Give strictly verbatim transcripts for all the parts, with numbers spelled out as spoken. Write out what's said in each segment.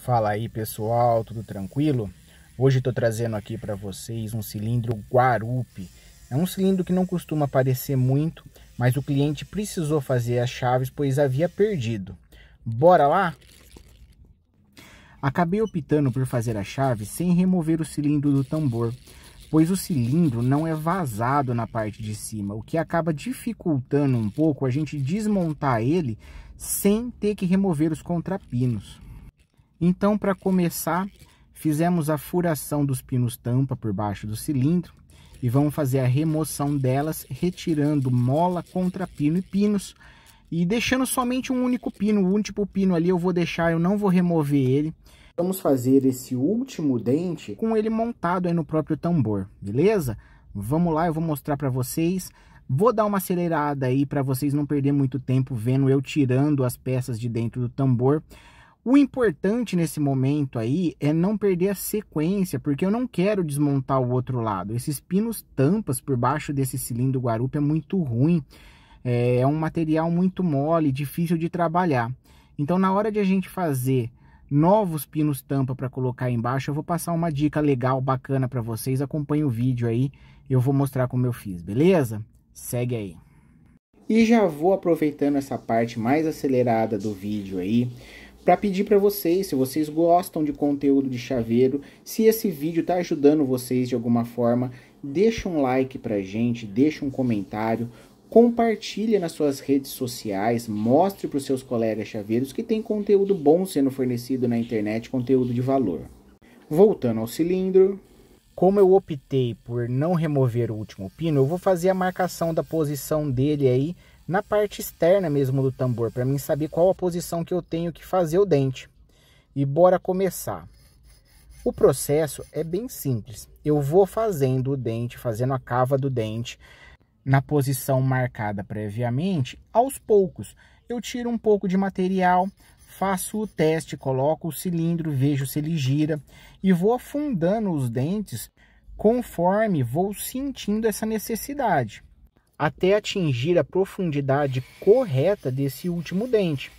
Fala aí pessoal, tudo tranquilo? Hoje estou trazendo aqui para vocês um cilindro Quarupe. É um cilindro que não costuma aparecer muito, mas o cliente precisou fazer as chaves pois havia perdido. Bora lá? Acabei optando por fazer a chave sem remover o cilindro do tambor, pois o cilindro não é vazado na parte de cima, o que acaba dificultando um pouco a gente desmontar ele sem ter que remover os contrapinos. Então, para começar, fizemos a furação dos pinos tampa por baixo do cilindro e vamos fazer a remoção delas, retirando mola, contrapino e pinos e deixando somente um único pino. O último pino ali eu vou deixar, eu não vou remover ele. Vamos fazer esse último dente com ele montado aí no próprio tambor, beleza? Vamos lá, eu vou mostrar para vocês. Vou dar uma acelerada aí para vocês não perderem muito tempo vendo eu tirando as peças de dentro do tambor. O importante nesse momento aí é não perder a sequência, porque eu não quero desmontar o outro lado. Esses pinos tampas por baixo desse cilindro Quarupe é muito ruim, é um material muito mole, difícil de trabalhar. Então, na hora de a gente fazer novos pinos tampa para colocar embaixo, eu vou passar uma dica legal, bacana para vocês. Acompanhe o vídeo aí, eu vou mostrar como eu fiz, beleza? Segue aí. E já vou aproveitando essa parte mais acelerada do vídeo aí, para pedir para vocês, se vocês gostam de conteúdo de chaveiro, se esse vídeo está ajudando vocês de alguma forma, deixa um like para a gente, deixa um comentário, compartilha nas suas redes sociais, mostre para os seus colegas chaveiros que tem conteúdo bom sendo fornecido na internet, conteúdo de valor. Voltando ao cilindro, como eu optei por não remover o último pino, eu vou fazer a marcação da posição dele aí, na parte externa mesmo do tambor, para mim saber qual a posição que eu tenho que fazer o dente. E bora começar. O processo é bem simples. Eu vou fazendo o dente, fazendo a cava do dente na posição marcada previamente, aos poucos. Eu tiro um pouco de material, faço o teste, coloco o cilindro, vejo se ele gira e vou afundando os dentes conforme vou sentindo essa necessidade, até atingir a profundidade correta desse último dente.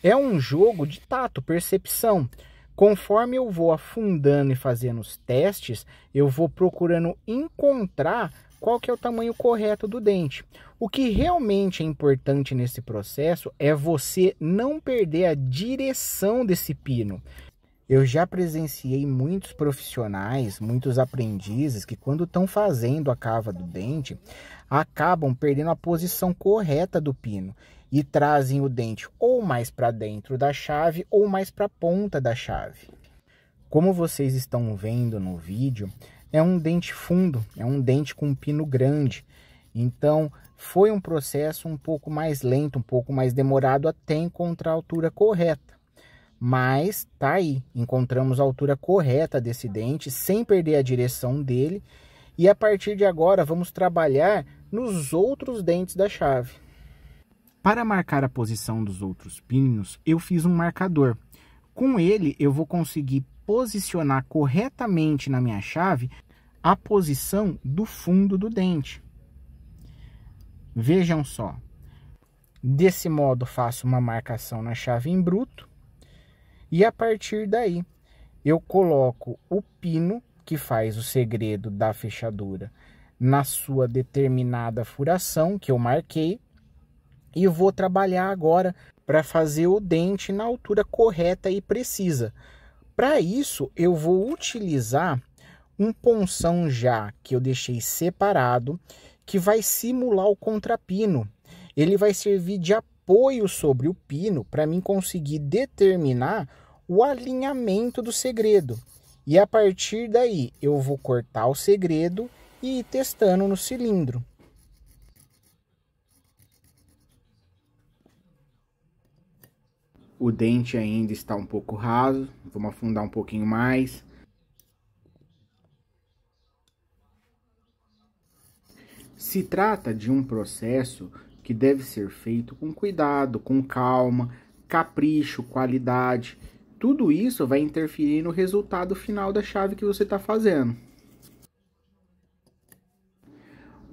É um jogo de tato, percepção. Conforme eu vou afundando e fazendo os testes, eu vou procurando encontrar qual que é o tamanho correto do dente. O que realmente é importante nesse processo é você não perder a direção desse pino. Eu já presenciei muitos profissionais, muitos aprendizes que quando estão fazendo a cava do dente, acabam perdendo a posição correta do pino e trazem o dente ou mais para dentro da chave ou mais para a ponta da chave. Como vocês estão vendo no vídeo, é um dente fundo, é um dente com um pino grande. Então, foi um processo um pouco mais lento, um pouco mais demorado até encontrar a altura correta. Mas tá aí, encontramos a altura correta desse dente, sem perder a direção dele. E a partir de agora vamos trabalhar nos outros dentes da chave. Para marcar a posição dos outros pinos, eu fiz um marcador. Com ele eu vou conseguir posicionar corretamente na minha chave a posição do fundo do dente. Vejam só, desse modo faço uma marcação na chave em bruto. E a partir daí, eu coloco o pino, que faz o segredo da fechadura, na sua determinada furação, que eu marquei. E vou trabalhar agora para fazer o dente na altura correta e precisa. Para isso, eu vou utilizar um punção já, que eu deixei separado, que vai simular o contrapino. Ele vai servir de apoio. apoio sobre o pino para mim conseguir determinar o alinhamento do segredo. E a partir daí eu vou cortar o segredo e ir testando no cilindro. O dente ainda está um pouco raso, vamos afundar um pouquinho mais. Se trata de um processo que deve ser feito com cuidado, com calma, capricho, qualidade. Tudo isso vai interferir no resultado final da chave que você está fazendo.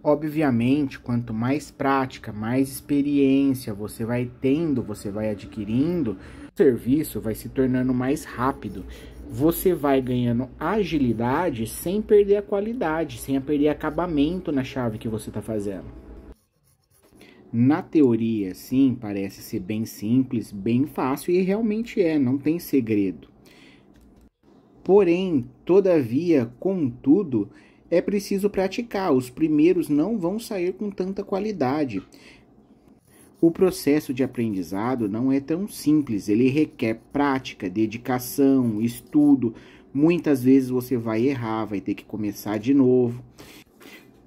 Obviamente, quanto mais prática, mais experiência você vai tendo, você vai adquirindo, serviço vai se tornando mais rápido. Você vai ganhando agilidade sem perder a qualidade, sem perder acabamento na chave que você está fazendo. Na teoria, sim, parece ser bem simples, bem fácil, e realmente é, não tem segredo. Porém, todavia, contudo, é preciso praticar. Os primeiros não vão sair com tanta qualidade. O processo de aprendizado não é tão simples, ele requer prática, dedicação, estudo. Muitas vezes você vai errar, vai ter que começar de novo.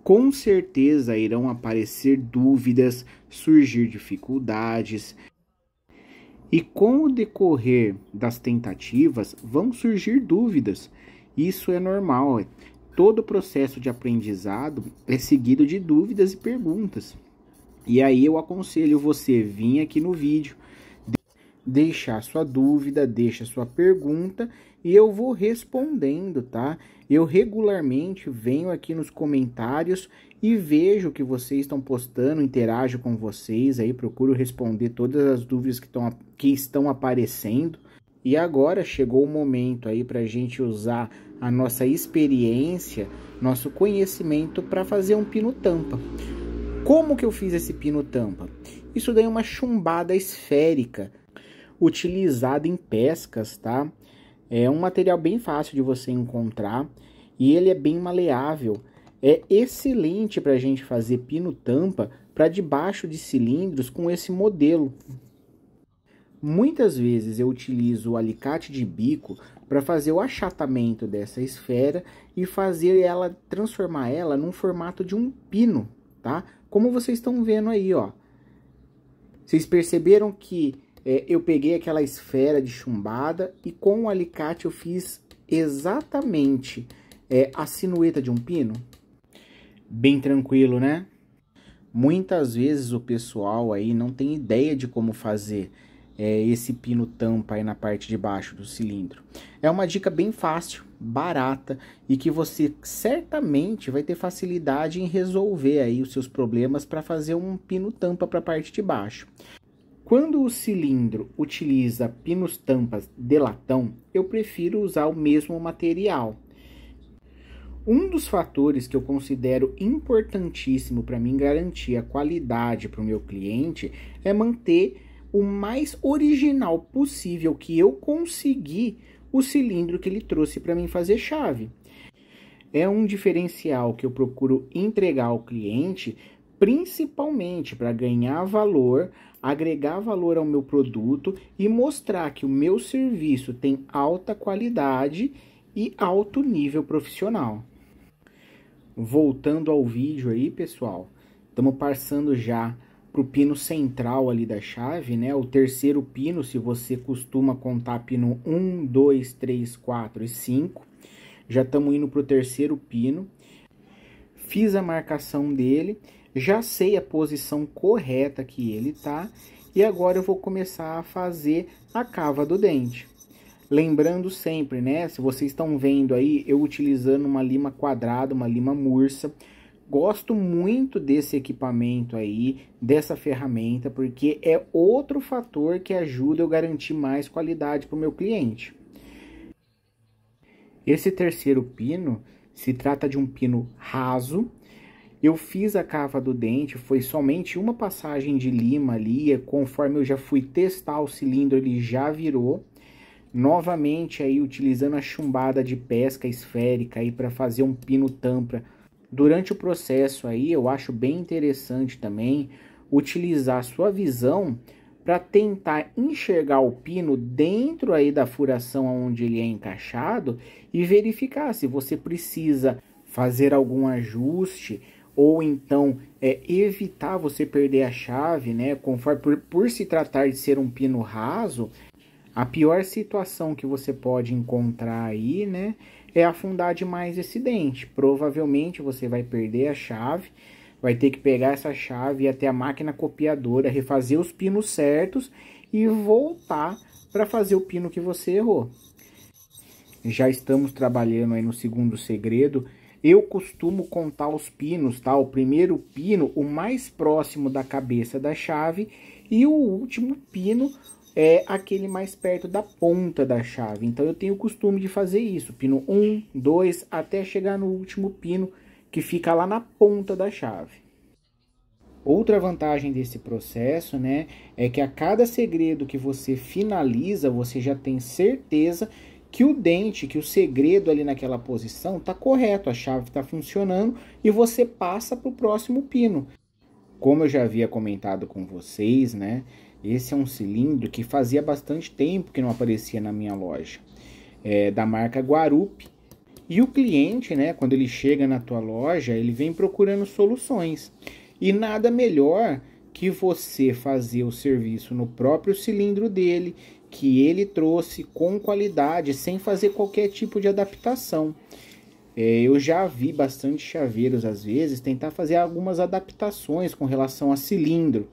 Com certeza irão aparecer dúvidas, surgir dificuldades. E com o decorrer das tentativas, vão surgir dúvidas. Isso é normal. Todo o processo de aprendizado é seguido de dúvidas e perguntas. E aí eu aconselho você vir aqui no vídeo, deixar sua dúvida, deixa sua pergunta e eu vou respondendo, tá? Eu regularmente venho aqui nos comentários e vejo o que vocês estão postando, interajo com vocês aí, procuro responder todas as dúvidas que estão, que estão aparecendo. E agora chegou o momento aí para a gente usar a nossa experiência, nosso conhecimento para fazer um pino-tampa. Como que eu fiz esse pino tampa? Isso daí é uma chumbada esférica, utilizada em pescas, tá? É um material bem fácil de você encontrar e ele é bem maleável. É excelente para a gente fazer pino tampa para debaixo de cilindros com esse modelo. Muitas vezes eu utilizo o alicate de bico para fazer o achatamento dessa esfera e fazer ela, transformar ela num formato de um pino, tá? Como vocês estão vendo aí, ó, vocês perceberam que é, eu peguei aquela esfera de chumbada e com o alicate eu fiz exatamente é, a silhueta de um pino? Bem tranquilo, né? Muitas vezes o pessoal aí não tem ideia de como fazer é, esse pino tampa aí na parte de baixo do cilindro. É uma dica bem fácil, barata e que você certamente vai ter facilidade em resolver aí os seus problemas para fazer um pino tampa para a parte de baixo. Quando o cilindro utiliza pinos tampas de latão, eu prefiro usar o mesmo material. Um dos fatores que eu considero importantíssimo para mim garantir a qualidade para o meu cliente é manter o mais original possível que eu conseguir o cilindro que ele trouxe para mim fazer chave. É um diferencial que eu procuro entregar ao cliente, principalmente para ganhar valor, agregar valor ao meu produto e mostrar que o meu serviço tem alta qualidade e alto nível profissional. Voltando ao vídeo aí, pessoal, estamos passando já para o pino central ali da chave, né? O terceiro pino, se você costuma contar pino um, dois, três, quatro e cinco. Já estamos indo para o terceiro pino. Fiz a marcação dele, já sei a posição correta que ele tá. E agora eu vou começar a fazer a cava do dente. Lembrando sempre, né? Se vocês estão vendo aí, eu utilizando uma lima quadrada, uma lima mursa. Gosto muito desse equipamento aí, dessa ferramenta, porque é outro fator que ajuda eu garantir mais qualidade para o meu cliente. Esse terceiro pino se trata de um pino raso. Eu fiz a cava do dente, foi somente uma passagem de lima ali, conforme eu já fui testar o cilindro, ele já virou. Novamente aí, utilizando a chumbada de pesca esférica aí para fazer um pino tampa. Durante o processo aí, eu acho bem interessante também utilizar sua visão para tentar enxergar o pino dentro aí da furação onde ele é encaixado e verificar se você precisa fazer algum ajuste ou então é, evitar você perder a chave, né? Conforme por, por se tratar de ser um pino raso, a pior situação que você pode encontrar aí, né, é afundar demais esse dente. Provavelmente você vai perder a chave, vai ter que pegar essa chave e ir até a máquina copiadora, refazer os pinos certos e voltar para fazer o pino que você errou. Já estamos trabalhando aí no segundo segredo. Eu costumo contar os pinos, tá? O primeiro pino, o mais próximo da cabeça da chave, e o último pino é aquele mais perto da ponta da chave. Então eu tenho o costume de fazer isso, pino um, dois, até chegar no último pino que fica lá na ponta da chave. Outra vantagem desse processo, né, é que a cada segredo que você finaliza, você já tem certeza que o dente, que o segredo ali naquela posição está correto, a chave está funcionando e você passa para o próximo pino. Como eu já havia comentado com vocês, né, esse é um cilindro que fazia bastante tempo que não aparecia na minha loja, é, da marca Quarupe. E o cliente, né, quando ele chega na tua loja, ele vem procurando soluções. E nada melhor que você fazer o serviço no próprio cilindro dele, que ele trouxe com qualidade, sem fazer qualquer tipo de adaptação. É, eu já vi bastante chaveiros, às vezes, tentar fazer algumas adaptações com relação a cilindro.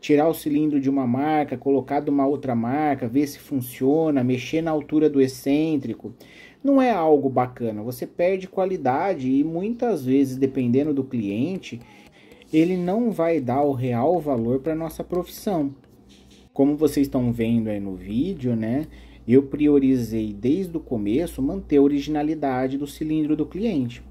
Tirar o cilindro de uma marca, colocar de uma outra marca, ver se funciona, mexer na altura do excêntrico. Não é algo bacana, você perde qualidade e muitas vezes, dependendo do cliente, ele não vai dar o real valor para nossa profissão. Como vocês estão vendo aí no vídeo, né? Eu priorizei desde o começo manter a originalidade do cilindro do cliente.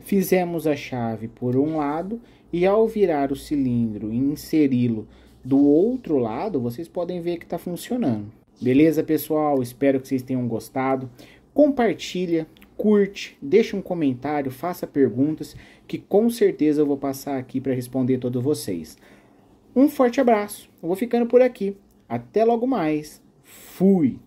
Fizemos a chave por um lado e ao virar o cilindro e inseri-lo do outro lado, vocês podem ver que está funcionando. Beleza, pessoal? Espero que vocês tenham gostado. Compartilha, curte, deixa um comentário, faça perguntas que com certeza eu vou passar aqui para responder todos vocês. Um forte abraço, eu vou ficando por aqui, até logo mais, fui!